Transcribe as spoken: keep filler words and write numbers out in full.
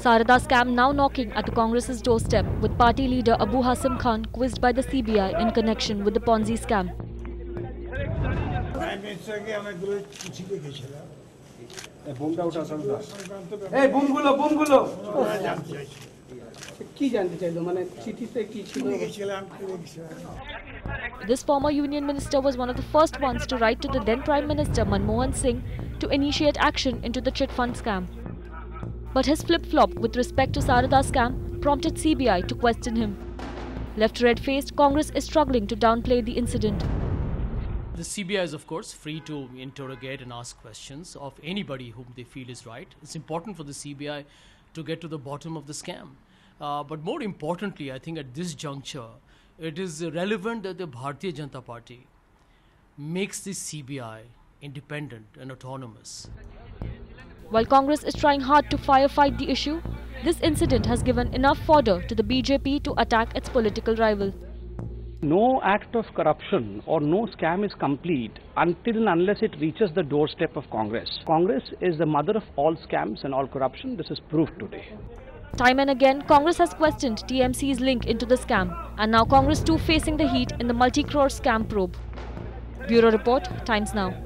Saradha scam now knocking at the Congress's doorstep, with party leader Abu Hasem Khan quizzed by the C B I in connection with the Ponzi scam. This former Union Minister was one of the first ones to write to the then Prime Minister Manmohan Singh to initiate action into the chit fund scam. But his flip-flop with respect to Saradha scam prompted C B I to question him. Left red-faced, Congress is struggling to downplay the incident. The C B I is of course free to interrogate and ask questions of anybody whom they feel is right. It's important for the C B I to get to the bottom of the scam. Uh, but more importantly, I think at this juncture, it is relevant that the Bharatiya Janata Party makes the C B I independent and autonomous. While Congress is trying hard to firefight the issue, this incident has given enough fodder to the B J P to attack its political rival. No act of corruption or no scam is complete until and unless it reaches the doorstep of Congress. Congress is the mother of all scams and all corruption. This is proved today. Time and again, Congress has questioned T M C's link into the scam, and now Congress too facing the heat in the multi-crore scam probe. Bureau Report, Times Now.